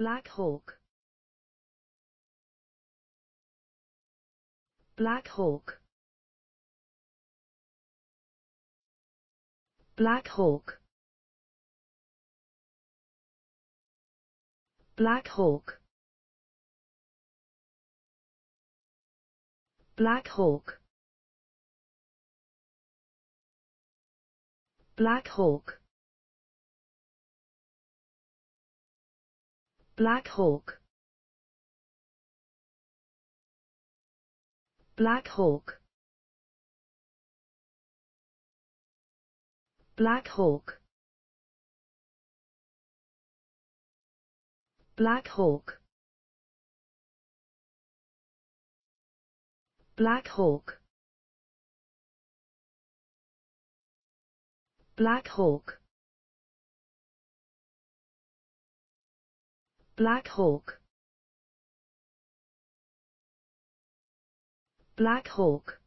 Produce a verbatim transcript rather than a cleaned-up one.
Black Hawk. Black Hawk. Black Hawk. Black Hawk. Black Hawk. Black Hawk. Black Hawk. Black Hawk. Black Hawk. Black Hawk. Black Hawk. Black Hawk. Black Hawk. Black Hawk.